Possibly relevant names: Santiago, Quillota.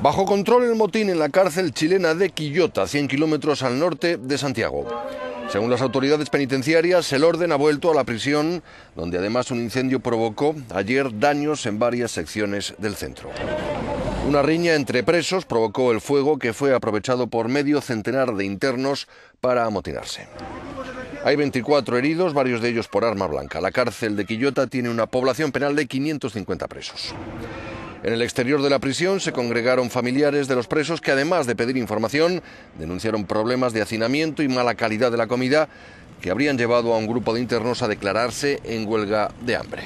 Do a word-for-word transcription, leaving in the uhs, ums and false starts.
Bajo control el motín en la cárcel chilena de Quillota, cien kilómetros al norte de Santiago. Según las autoridades penitenciarias, el orden ha vuelto a la prisión, donde además un incendio provocó ayer daños en varias secciones del centro. Una riña entre presos provocó el fuego que fue aprovechado por medio centenar de internos para amotinarse. Hay veinticuatro heridos, varios de ellos por arma blanca. La cárcel de Quillota tiene una población penal de quinientos cincuenta presos. En el exterior de la prisión se congregaron familiares de los presos que, además de pedir información, denunciaron problemas de hacinamiento y mala calidad de la comida que habrían llevado a un grupo de internos a declararse en huelga de hambre.